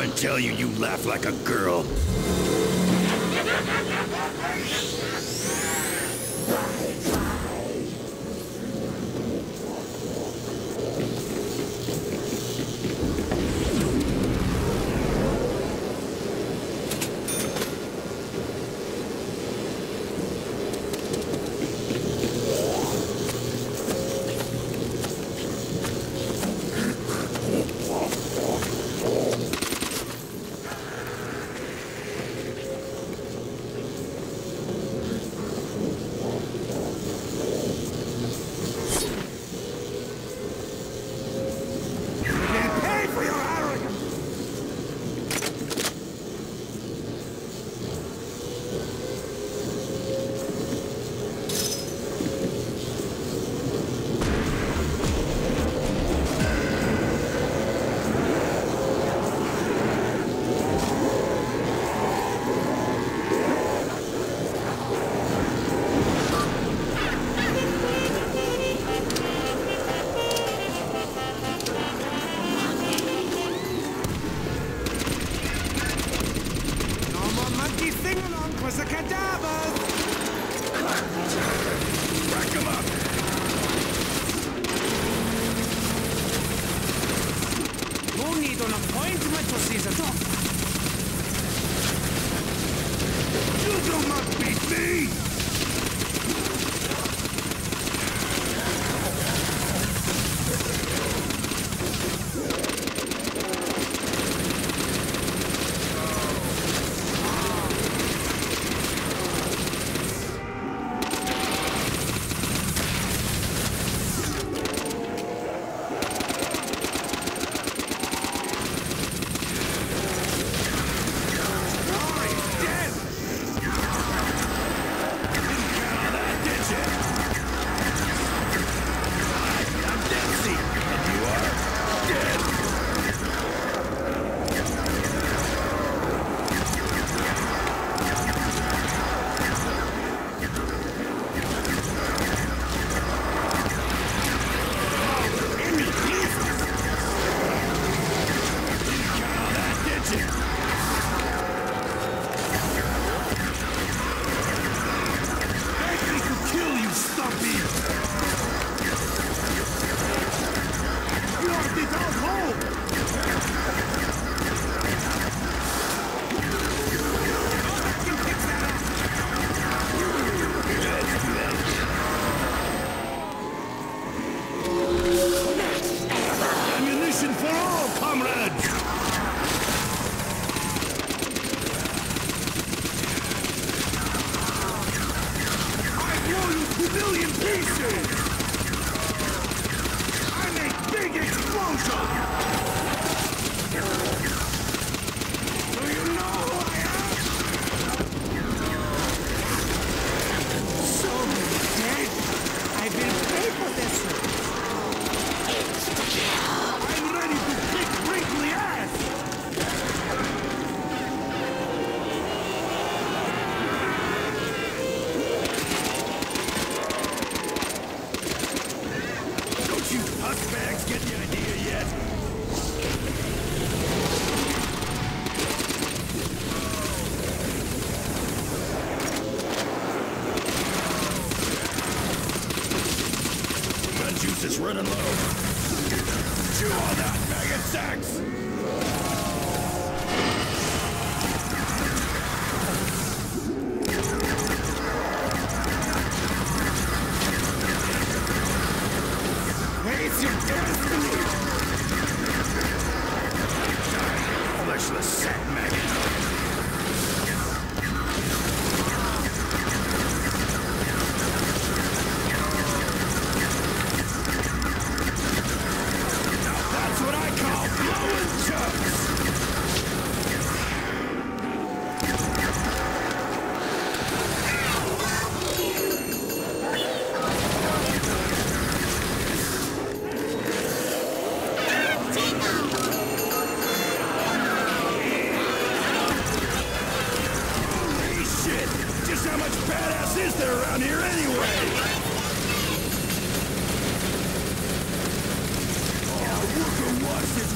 and tell you you laugh like a girl.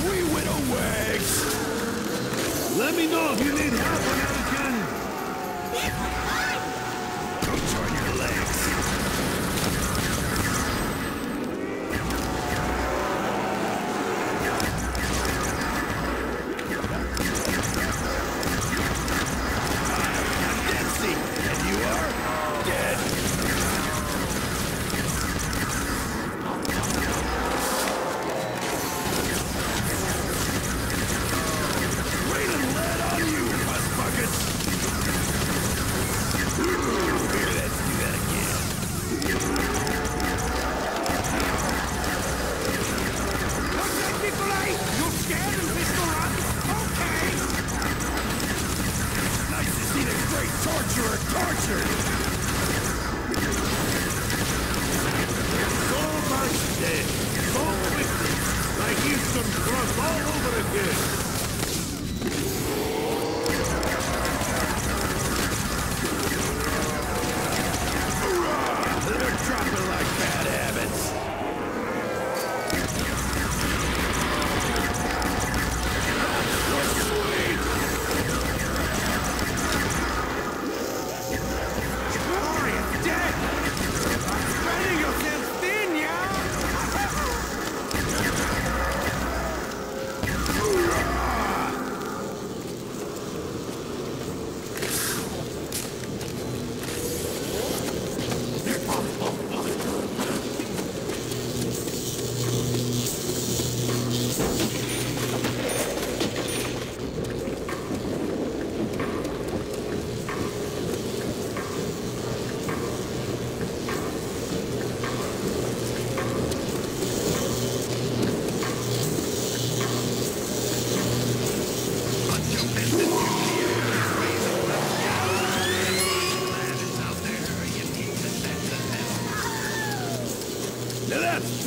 We win a wags! Let me know if you need help with another cannon. Don't turn your legs. I'm Dempsey, and you are dead.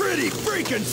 Pretty freaking